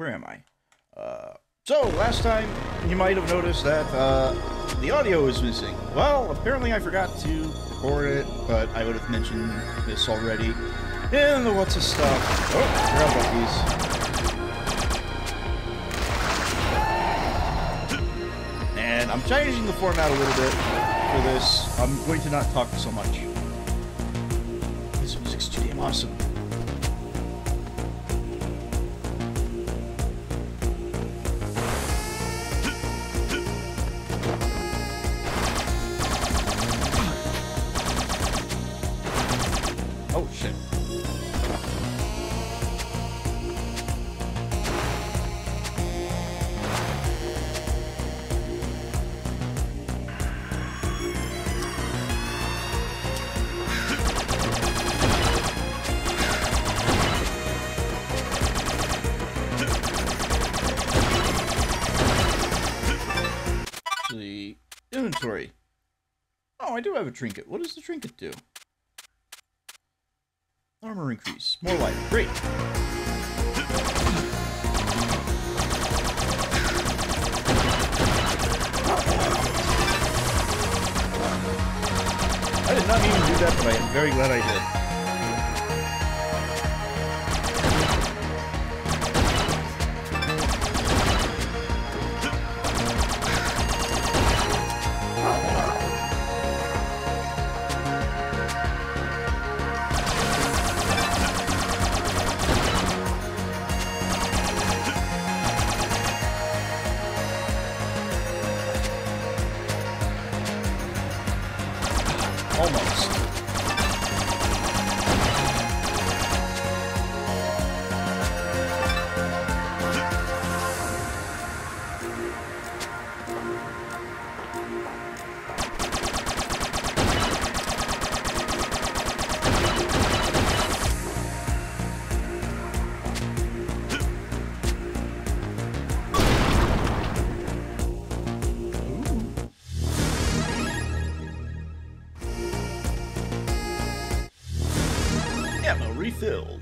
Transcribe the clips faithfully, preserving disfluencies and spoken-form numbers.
Where am I? Uh, so, last time, you might have noticed that uh, the audio is missing. Well, apparently I forgot to record it, but I would have mentioned this already. And the what's his stuff. Oh, grab these. And I'm changing the format a little bit for this. I'm going to not talk so much. This music's too damn awesome. Oh, shit. Inventory. Oh, I do have a trinket. What does the trinket do? Armor increase. More life. Great. I did not mean to do that, but I am very glad I did. Refilled.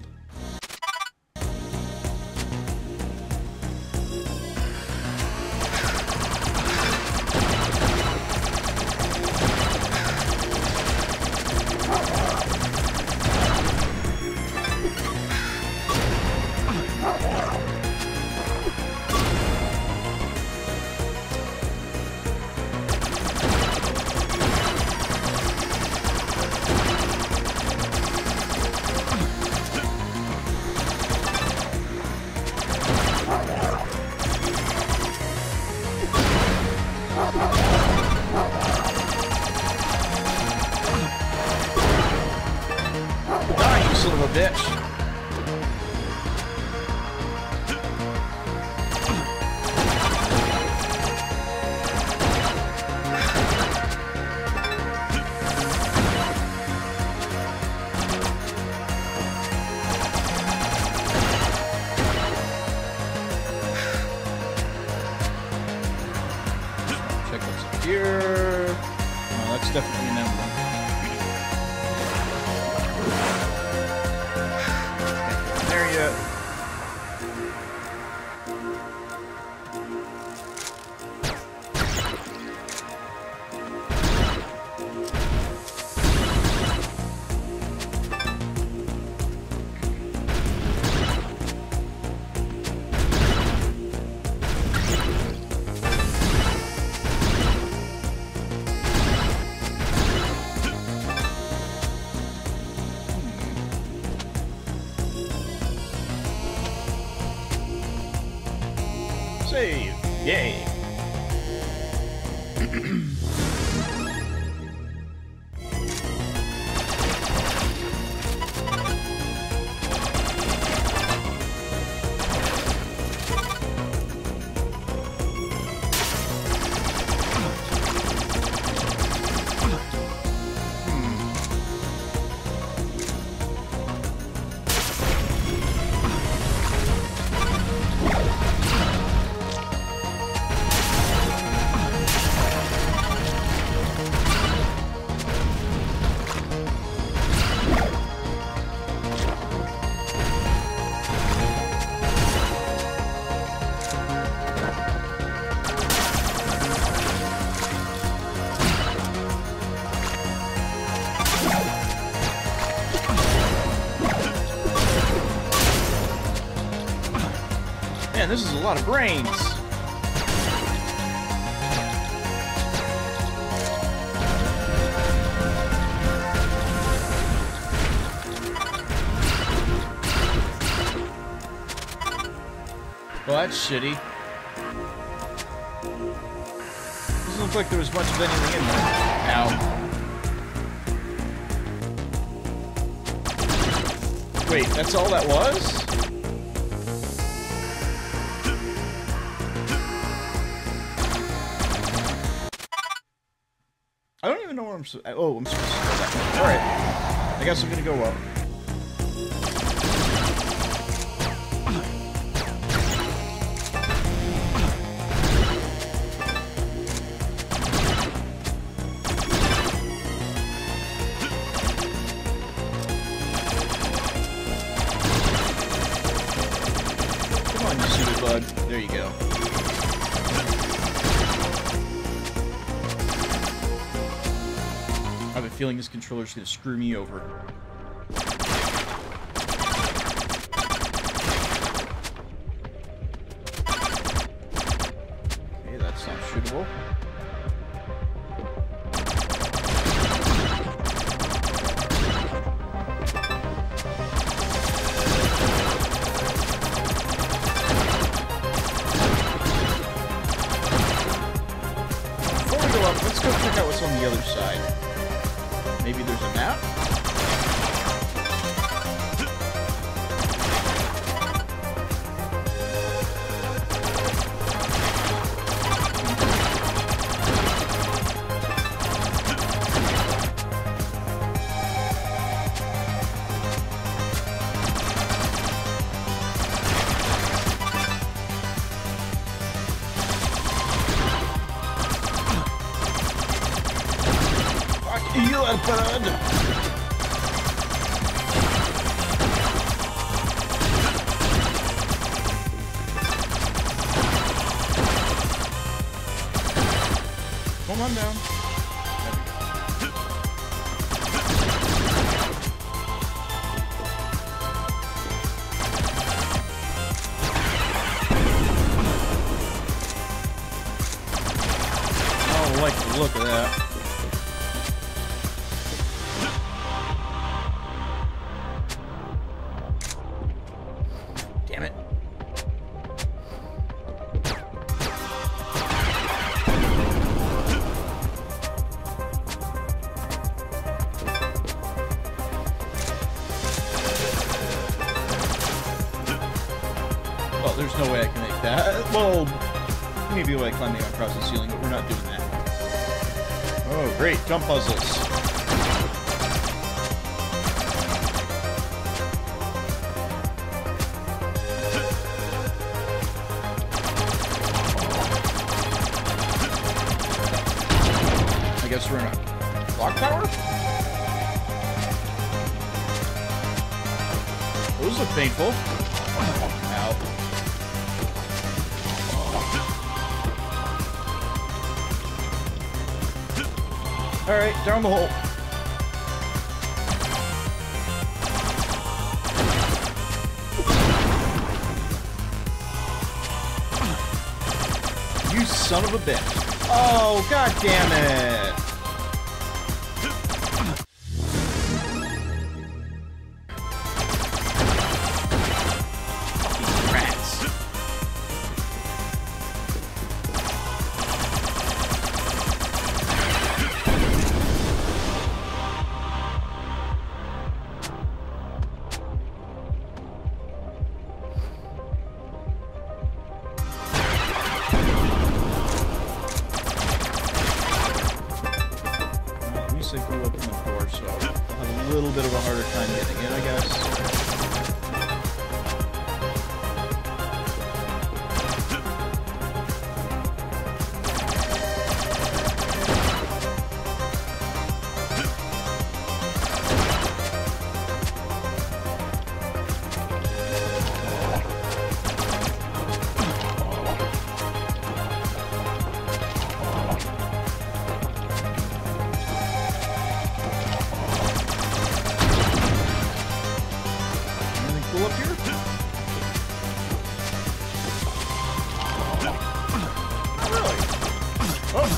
Save! Yay! Man, this is a lot of brains. Well, that's shitty. Doesn't look like there was much of anything in there. Ow. Wait, that's all that was? I don't even know where I'm supposed to go. Oh, I'm supposed to go that way. Alright. I guess I'm gonna go up. There you go. I have a feeling this controller's gonna screw me over. Okay, that's not shootable. Let's go check out what's on the other side. Maybe there's a map? You are bad. Come on down. I don't like the look of that. There's no way I can make that. Well, maybe like climbing across the ceiling, but we're not doing that. Oh, great. Jump puzzles. I guess we're in a clock tower? Those look painful. Ow. All right, down the hole. You son of a bitch. Oh, god damn it. Fucking rats. I grew up in the floor, so I'll have a little bit of a harder time getting it, I guess.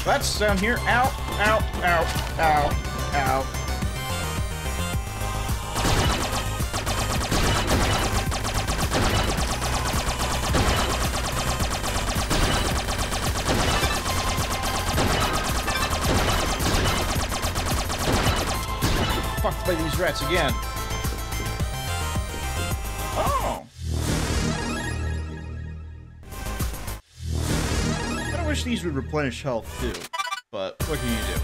That's down here. Ow, ow, ow, ow, ow. Fucked by these rats again. Oh! I wish these would replenish health too, but what can you do?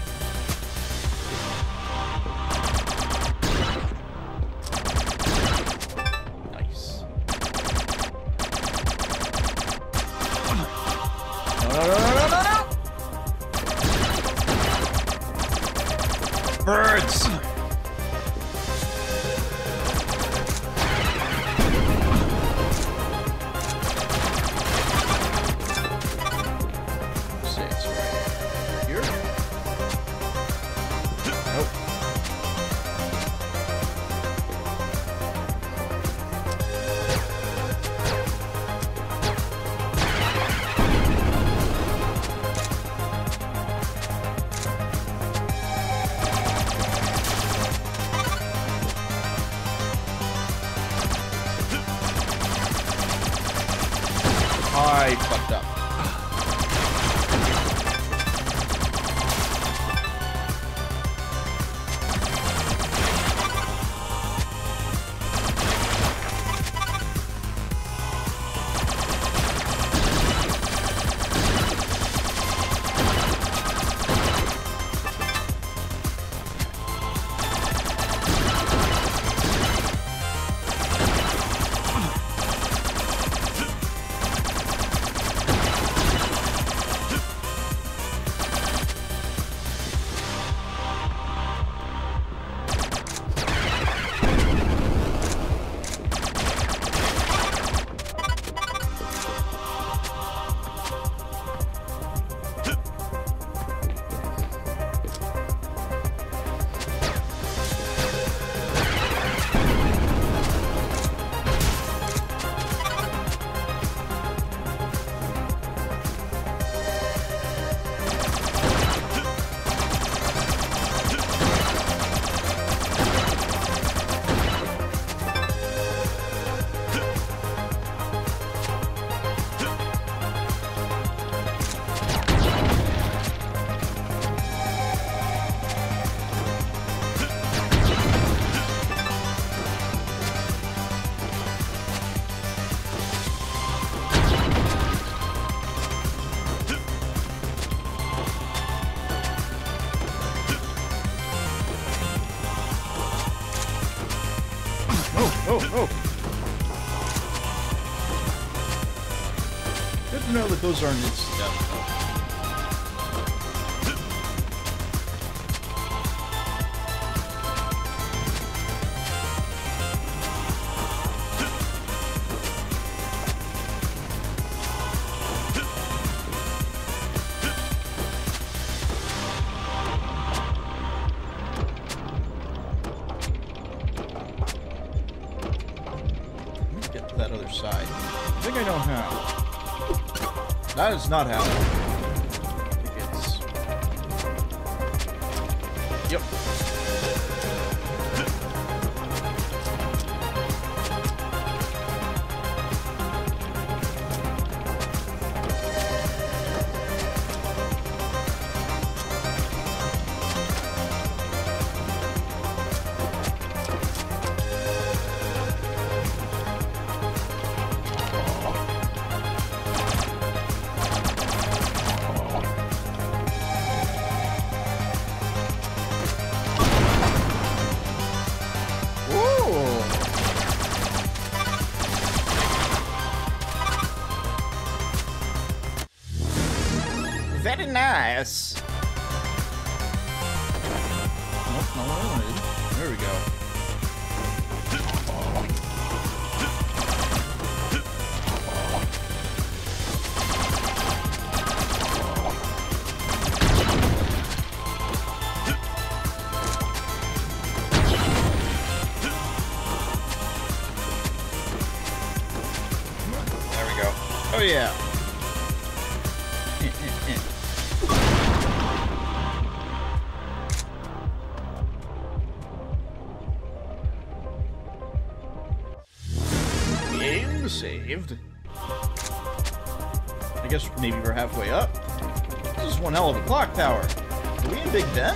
I fucked up. Those aren't incidental. Let me get to that other side. I think I know how. That is not how. I think it's... Yep. Very nice. Nope, not what I wanted. There we go. There we go. Oh yeah. Yeah. saved. I guess maybe we're halfway up. This is one hell of a clock tower. Are we in Big Ben?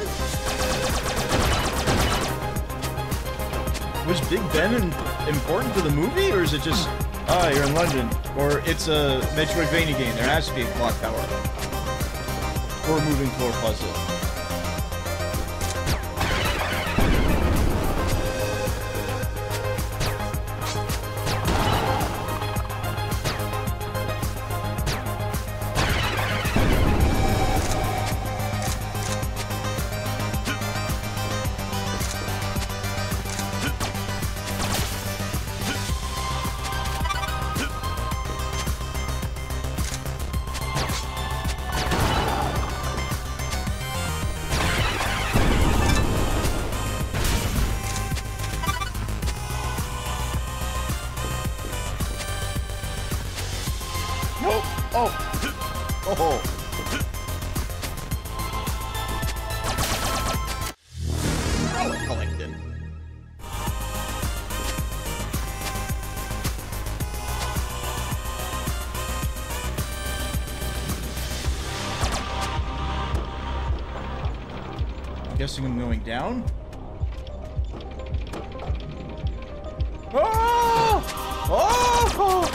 Was Big Ben important to the movie, or is it just, ah, oh, you're in London, or it's a Metroidvania game, there has to be a clock tower, or a moving floor puzzle. Guessing I'm going down. Oh! Oh!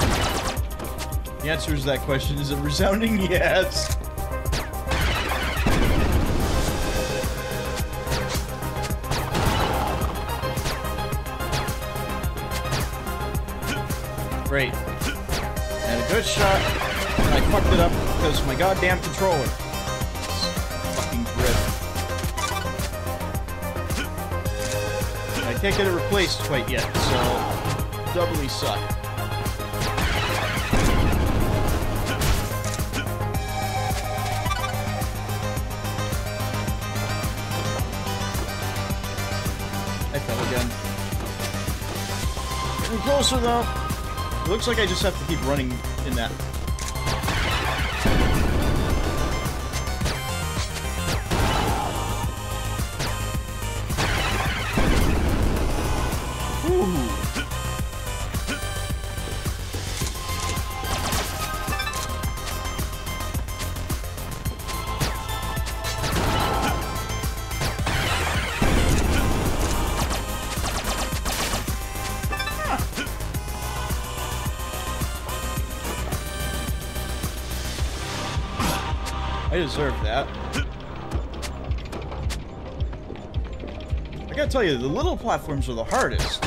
The answer to that question is a resounding yes. Great. I had a good shot, and I fucked it up because my goddamn controller. I can't get it replaced quite yet, so doubly suck. I fell again. Getting closer though. It looks like I just have to keep running in that. I deserve that. I gotta tell you, the little platforms are the hardest.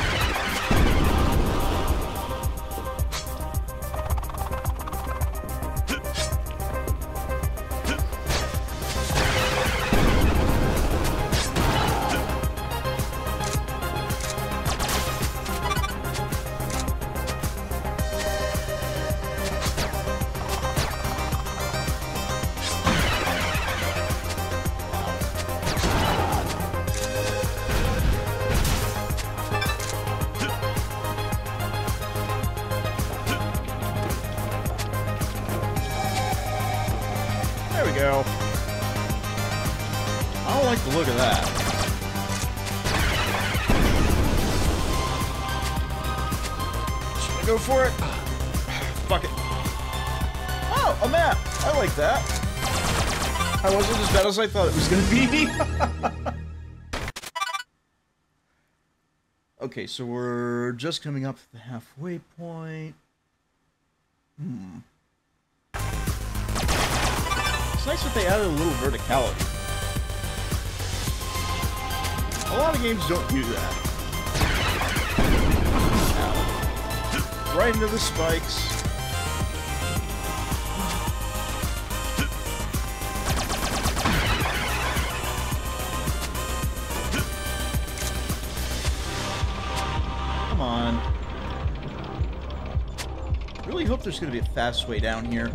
Go for it. Fuck it. Oh, a map. I like that. I wasn't as bad as I thought it was going to be. Okay, so we're just coming up to the halfway point. Hmm. It's nice that they added a little verticality. A lot of games don't do that. Right into the spikes. Come on. Really hope there's gonna be a fast way down here.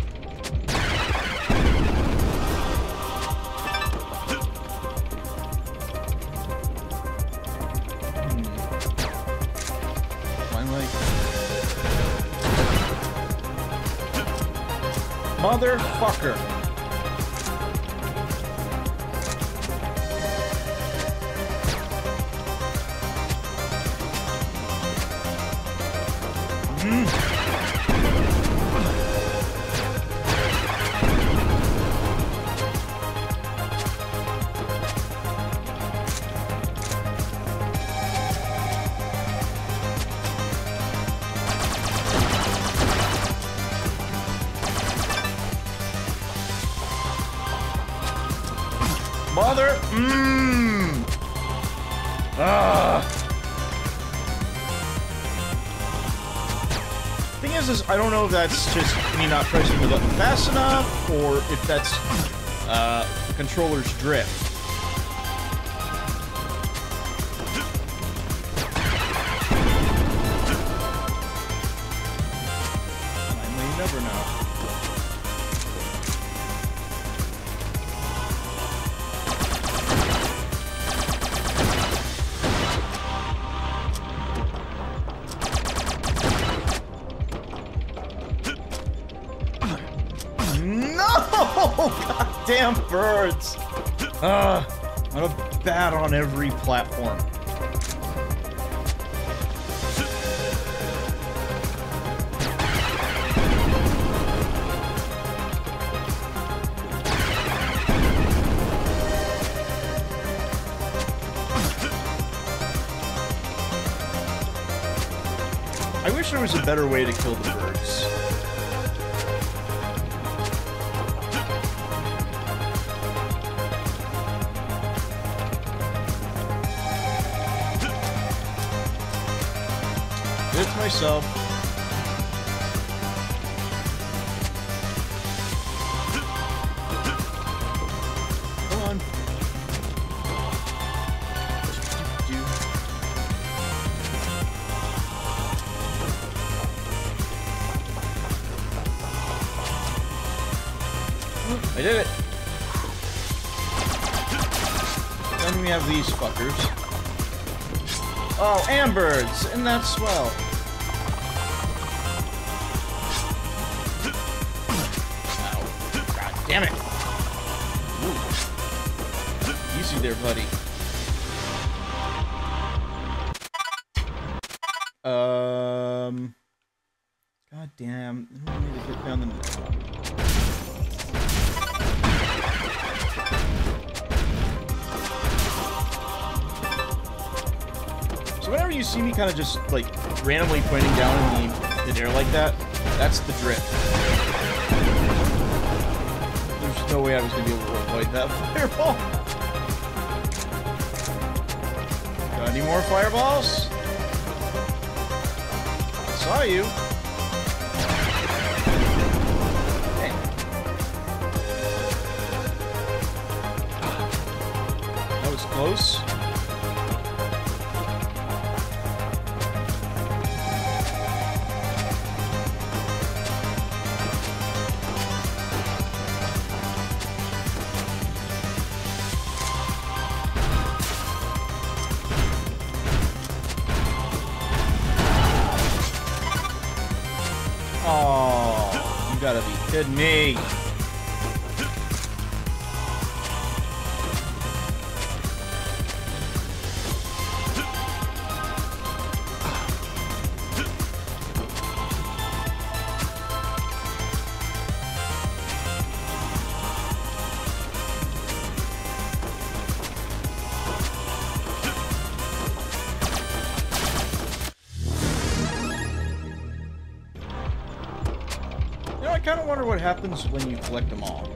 Motherfucker. Mm. Mother. Mmm. Ah. Thing is, is I don't know if that's just me not pressing the button fast enough, or if that's uh, the controller's drift. I may never damn birds! Ugh, I'm a bat on every platform. I wish there was a better way to kill the birds. Myself. Come on. I did it. Then we have these fuckers. Oh, and birds, and that's swell. Damn it! Ooh. Easy there, buddy. Um. God damn! I need to get down the next one. So whenever you see me kind of just like randomly pointing down in the midair like that, that's the drift. There's no way I was going to be able to avoid that fireball. Got any more fireballs? I saw you. Dang. That was close. Good me. I kind of wonder what happens when you collect them all.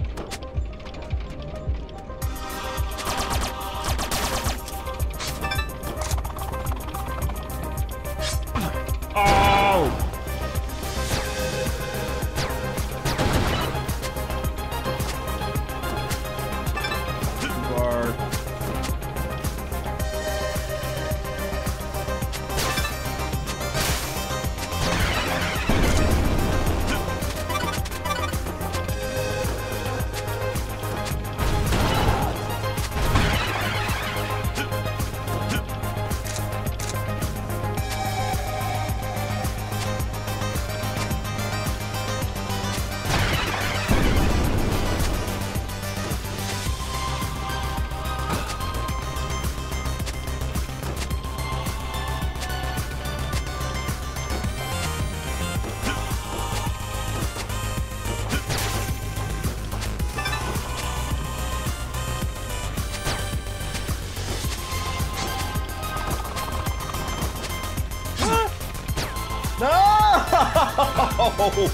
Oh,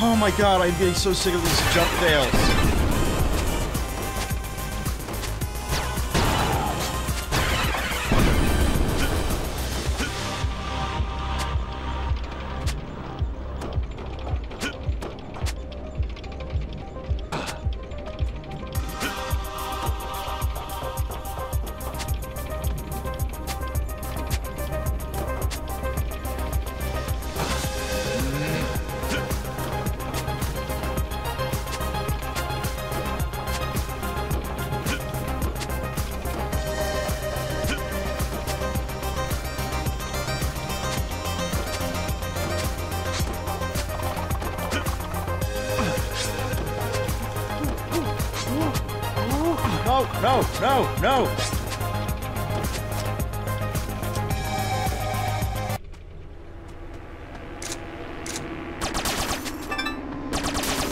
oh my god, I'm getting so sick of these jump fails. no, no, no, no!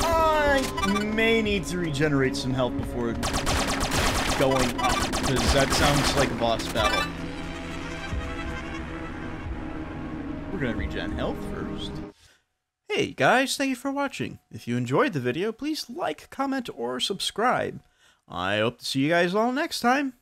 I may need to regenerate some health before going up, because that sounds like a boss battle. We're gonna regen health first. Hey guys, thank you for watching. If you enjoyed the video, please like, comment, or subscribe. I hope to see you guys all next time.